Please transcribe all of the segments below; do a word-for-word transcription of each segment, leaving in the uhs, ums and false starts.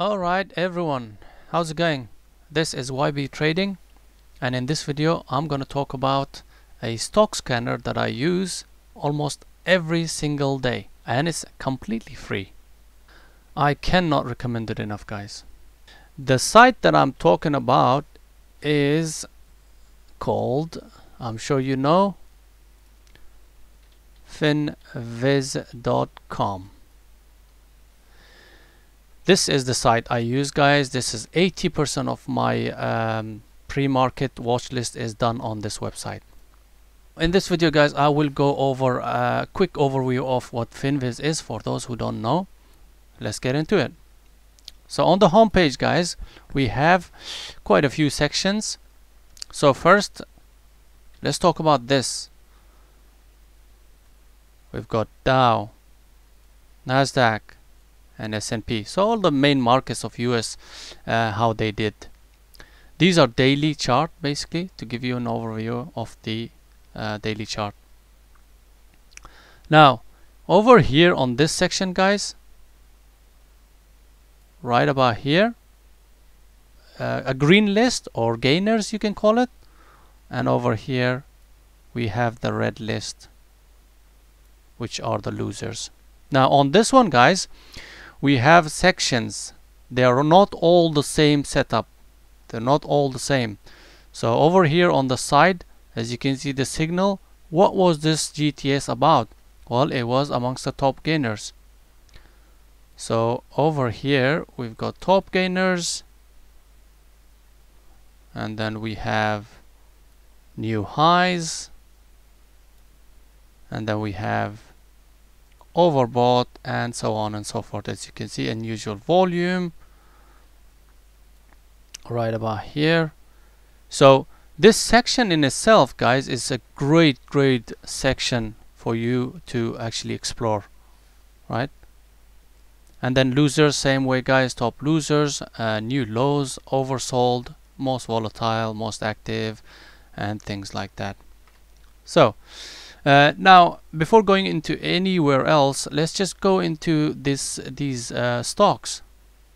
Alright everyone, how's it going? This is Y B Trading, and in this video I'm gonna talk about a stock scanner that I use almost every single day, and it's completely free. I cannot recommend it enough, guys. The site that I'm talking about is called, I'm sure you know, finviz dot com. This is the site I use, guys. This is eighty percent of my um, pre-market watch list is done on this website. In this video, guys, I will go over a quick overview of what FinViz is for those who don't know. Let's get into it. So on the home page, guys, we have quite a few sections. So first, let's talk about this. We've got Dow, Nasdaq, and S and P. So all the main markets of U S, uh, how they did. These are daily chart, basically, to give you an overview of the uh, daily chart. Now over here on this section, guys, right about here, uh, a green list, or gainers you can call it, and over here we have the red list, which are the losers. Now on this one, guys, we have sections. They are not all the same setup. They're not all the same. So over here on the side, as you can see, the signal. What was this G T S about? Well, it was amongst the top gainers. So over here we've got top gainers, and then we have new highs, and then we have overbought, and so on and so forth. As you can see, unusual volume right about here. So this section in itself, guys, is a great great section for you to actually explore, right? And then losers, same way, guys. Top losers, uh, new lows, oversold, most volatile, most active, and things like that. So Uh, now, before going into anywhere else, let's just go into this these uh, stocks.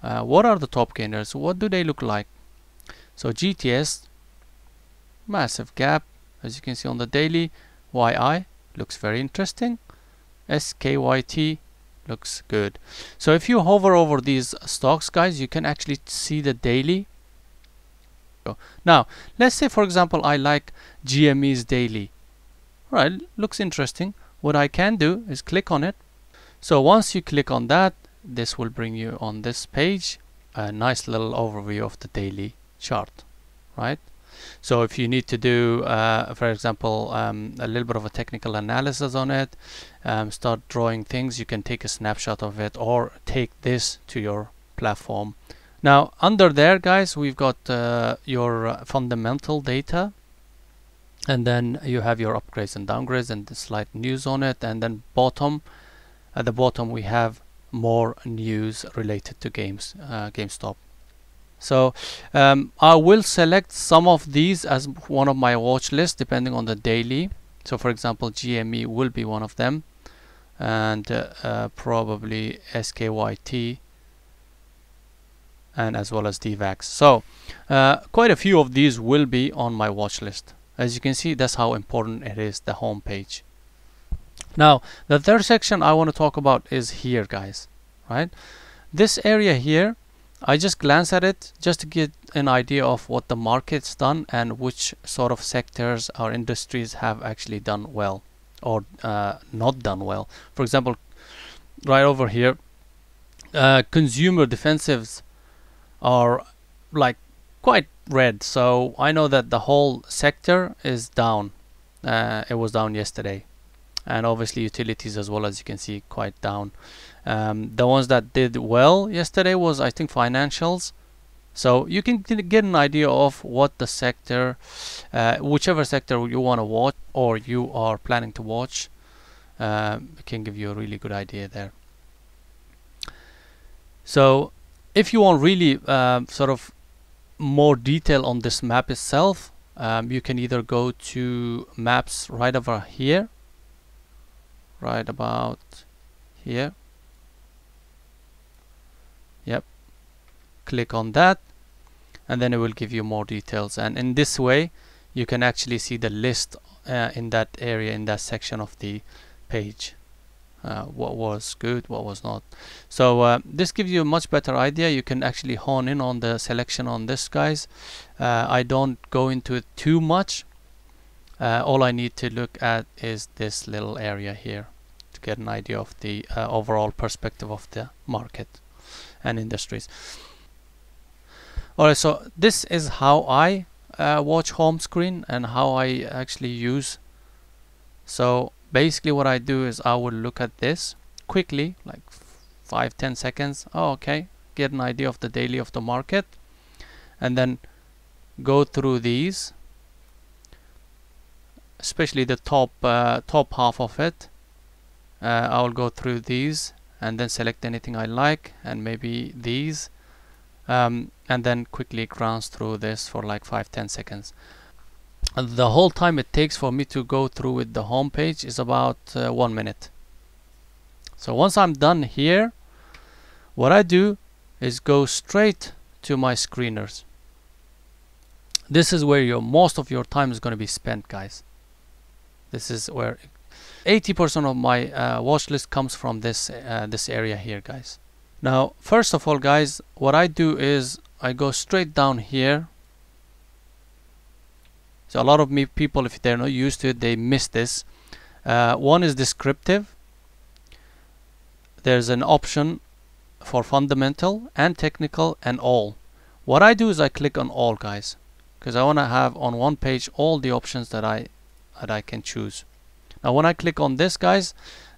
Uh, what are the top gainers? What do they look like? So G T S, massive gap, as you can see on the daily. Y I looks very interesting. S K Y T looks good. So if you hover over these stocks, guys, you can actually see the daily. Now, let's say, for example, I like G M E's daily. Right, looks interesting. What I can do is click on it. So once you click on that, this will bring you on this page, a nice little overview of the daily chart, right? So if you need to do, uh, for example, um, a little bit of a technical analysis on it, um, start drawing things, you can take a snapshot of it or take this to your platform. Now under there, guys, we've got uh, your fundamental data, and then you have your upgrades and downgrades and the slight news on it, and then bottom at the bottom we have more news related to games, uh, GameStop. So um, I will select some of these as one of my watch lists depending on the daily. So for example, G M E will be one of them, and uh, uh, probably S K Y T, and as well as D VAX. So uh, quite a few of these will be on my watch list. As you can see, that's how important it is, the home page. Now the third section I want to talk about is here, guys, right? This area here, I just glance at it just to get an idea of what the market's done and which sort of sectors or industries have actually done well or uh, not done well. For example, right over here, uh, consumer defensives are like quite red, so I know that the whole sector is down. Uh, it was down yesterday, and obviously utilities as well, as you can see, quite down. Um, the ones that did well yesterday was, I think, financials. So you can get an idea of what the sector, uh, whichever sector you want to watch or you are planning to watch, uh, it can give you a really good idea there. So if you want really uh, sort of more detail on this map itself, um, you can either go to maps right over here, right about here, yep, click on that, and then it will give you more details. And in this way you can actually see the list uh, in that area, in that section of the page, uh, what was good, what was not. So uh, this gives you a much better idea. You can actually hone in on the selection on this, guys. uh, I don't go into it too much. Uh, all I need to look at is this little area here to get an idea of the uh, overall perspective of the market and industries. Alright, so this is how I uh, watch home screen and how I actually use. So basically what I do is I will look at this quickly, like five to ten seconds. Oh, okay, get an idea of the daily of the market, and then go through these, especially the top uh, top half of it. uh, I will go through these and then select anything I like, and maybe these. Um, and then quickly glance through this for like five to ten seconds. And the whole time it takes for me to go through with the home page is about uh, one minute. So once I'm done here, what I do is go straight to my screeners. This is where your most of your time is going to be spent, guys. This is where eighty percent of my uh, watch list comes from, this uh, this area here, guys. Now, first of all, guys, what I do is I go straight down here. So a lot of me people, if they're not used to it, they miss this. Uh, one is descriptive. There's an option for fundamental and technical and all. What I do is I click on all, guys, because I want to have on one page all the options that I that I can choose. Now, when I click on this, guys,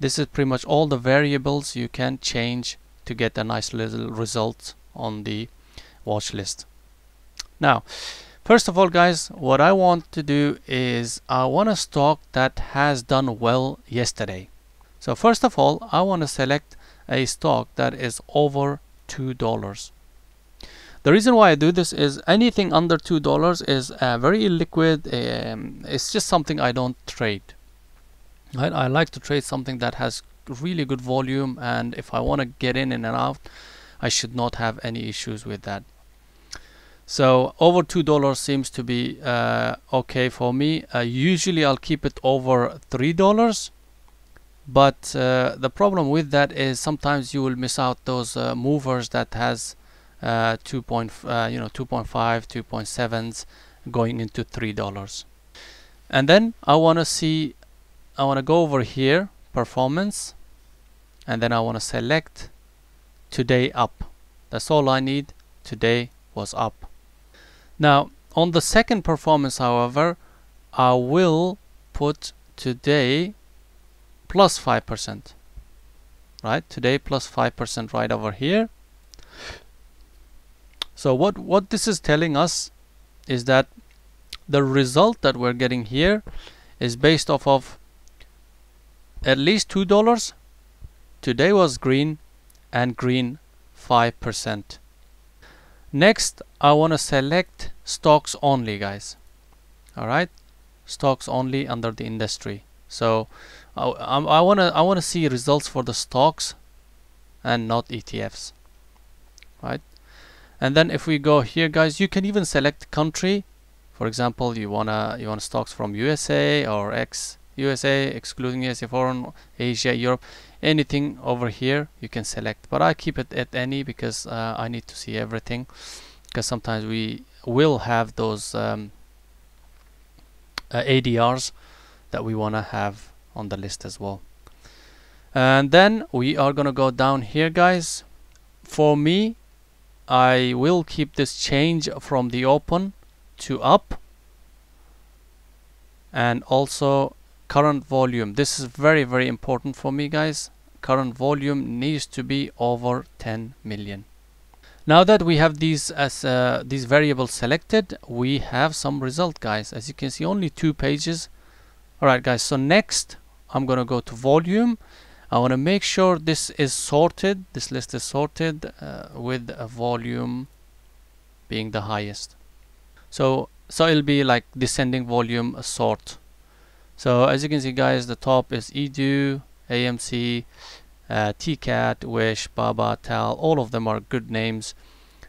this is pretty much all the variables you can change to get a nice little result on the watch list. Now, first of all, guys, what I want to do is I want a stock that has done well yesterday. So first of all, I want to select a stock that is over two dollars. The reason why I do this is anything under two dollars is uh, very illiquid. Um, it's just something I don't trade. Right? I like to trade something that has really good volume, and if I want to get in and out, I should not have any issues with that. So over two dollars seems to be uh, okay for me. Uh, usually I'll keep it over three dollars, but uh, the problem with that is sometimes you will miss out those uh, movers that has uh, two point, uh, you know, two point five, two point sevens going into three dollars. And then I want to see, I want to go over here, performance, and then I want to select today up. That's all I need. Today was up. Now on the second performance, however, I will put today plus five percent, right? Today plus five percent right over here. So what what this is telling us is that the result that we're getting here is based off of at least two dollars, today was green, and green five percent. Next, I want to select stocks only, guys. Alright, stocks only under the industry. So I, I, I want to I want to see results for the stocks and not E T Fs, right? And then if we go here, guys, you can even select country. For example, you want to you want stocks from U S A or ex U S A, excluding U S A, foreign, Asia, Europe, anything over here you can select. But I keep it at any because uh, I need to see everything, because sometimes we will have those um, uh, A D Rs that we want to have on the list as well. And then we are going to go down here, guys. For me, I will keep this change from the open to up, and also current volume. This is very very important for me, guys. Current volume needs to be over ten million. Now that we have these as uh, these variables selected, we have some result, guys. As you can see, only two pages. Alright, guys, so next I'm gonna go to volume. I want to make sure this is sorted, this list is sorted uh, with a volume being the highest. So so it'll be like descending volume sort. So as you can see, guys, the top is E D U, A M C, uh, T C A T, WISH, BABA, T A L. All of them are good names.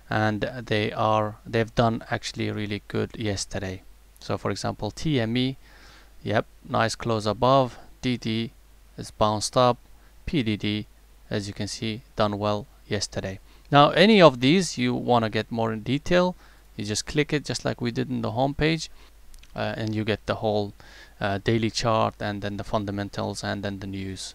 and they are they've done actually really good yesterday. So for example, T M E, yep, nice close above. D D is bounced up. P D D, as you can see, done well yesterday. Now any of these you want to get more in detail, you just click it just like we did in the home page, uh, and you get the whole uh, daily chart, and then the fundamentals, and then the news.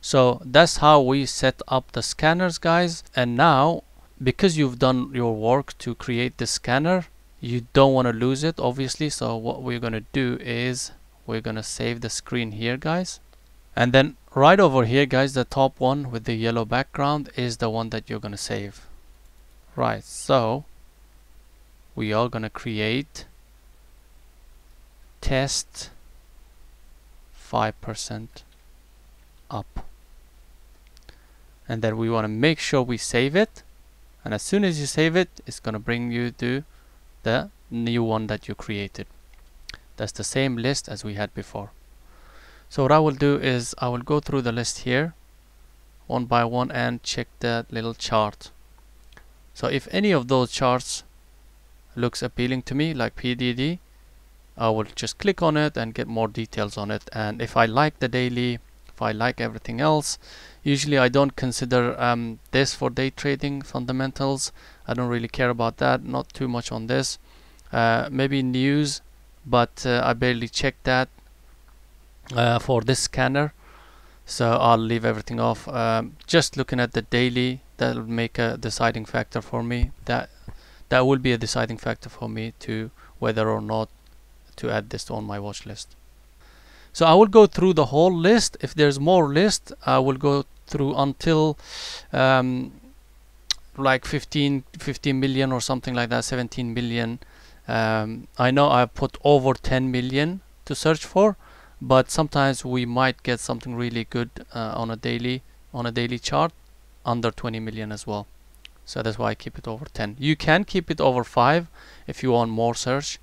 So that's how we set up the scanners, guys. And now, because you've done your work to create the scanner, you don't want to lose it, obviously. So what we're going to do is we're going to save the screen here, guys, and then right over here, guys, the top one with the yellow background is the one that you're going to save, right? So we are going to create test five percent up, and then we want to make sure we save it. And as soon as you save it, it's going to bring you to the new one that you created. That's the same list as we had before. So what I will do is I will go through the list here one by one and check that little chart. So if any of those charts looks appealing to me, like P D D, I will just click on it and get more details on it. And if I like the daily, if I like everything else, usually I don't consider um, this for day trading fundamentals. I don't really care about that, not too much on this. Uh, maybe news, but uh, I barely check that uh, for this scanner, so I'll leave everything off. Um, just looking at the daily, that'll make a deciding factor for me. That that will be a deciding factor for me to whether or not to add this on my watch list. So I will go through the whole list. If there's more list, I will go through until um, like fifteen, fifteen million or something like that, seventeen million. Um, I know I put over ten million to search for, but sometimes we might get something really good uh, on a daily on a daily chart under twenty million as well. So that's why I keep it over ten. You can keep it over five if you want more search,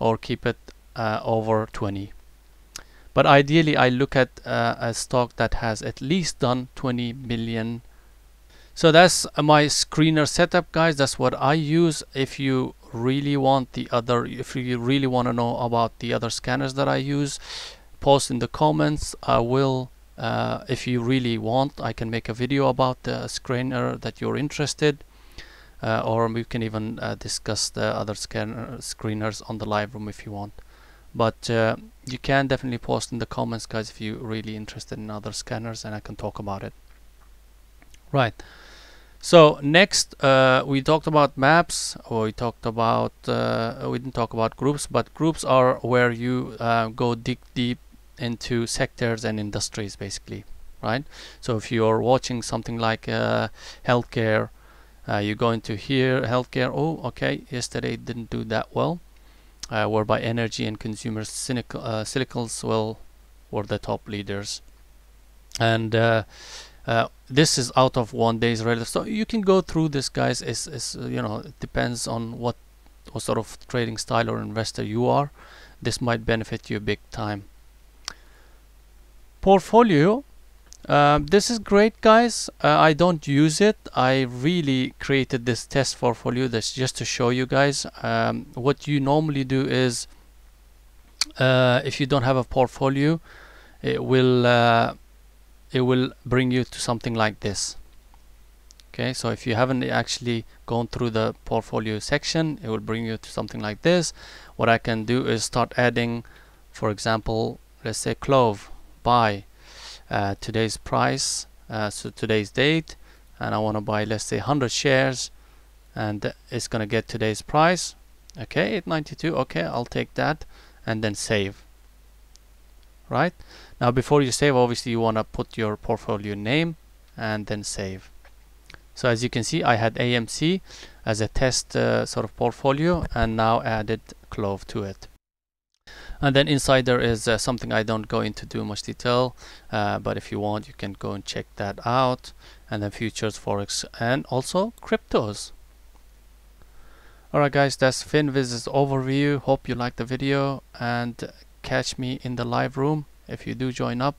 or keep it uh, over twenty. But ideally, I look at uh, a stock that has at least done twenty million. So that's my screener setup, guys. That's what I use. If you really want the other, if you really want to know about the other scanners that I use, post in the comments. I will, uh, if you really want, I can make a video about the screener that you're interested, uh, or we can even uh, discuss the other scanner screeners on the live room if you want. But uh, you can definitely post in the comments, guys, if you're really interested in other scanners, and I can talk about it. Right, so next uh, we talked about maps, or we talked about uh, we didn't talk about groups, but groups are where you uh, go dig deep into sectors and industries, basically, right? So if you're watching something like uh, healthcare, uh, you go into here, healthcare, oh okay, yesterday it didn't do that well. Uh, whereby energy and consumer uh, cyclicals well were the top leaders, and uh, uh, this is out of one day's relative. So you can go through this, guys. Is is you know, it depends on what, what sort of trading style or investor you are. This might benefit you big time. Portfolio. Um, this is great, guys. uh, I don't use it. I really created this test portfolio that's just to show you guys. Um, what you normally do is uh, if you don't have a portfolio, it will uh, it will bring you to something like this. Okay, so if you haven't actually gone through the portfolio section, it will bring you to something like this. What I can do is start adding, for example, let's say Clove buy. Uh, today's price, uh, so today's date, and I want to buy, let's say, one hundred shares, and it's going to get today's price. Okay, eight ninety-two. Okay, I'll take that, and then save. Right, now before you save, obviously you want to put your portfolio name and then save. So as you can see, I had A M C as a test uh, sort of portfolio, and now added Clove to it. And then inside there is uh, something I don't go into too much detail, uh, but if you want, you can go and check that out. And then futures, forex, and also cryptos. Alright, guys, that's FinViz's overview. Hope you liked the video, and catch me in the live room if you do join up.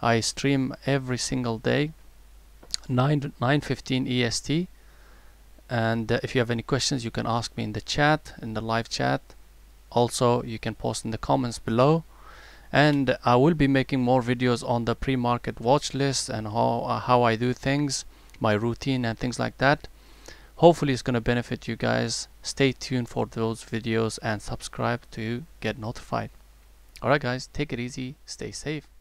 I stream every single day, nine fifteen E S T, and uh, if you have any questions, you can ask me in the chat, in the live chat. Also, you can post in the comments below, and I will be making more videos on the pre-market watch list and how, uh, how I do things, my routine and things like that. Hopefully it's going to benefit you guys. Stay tuned for those videos and subscribe to get notified. Alright guys, take it easy, stay safe.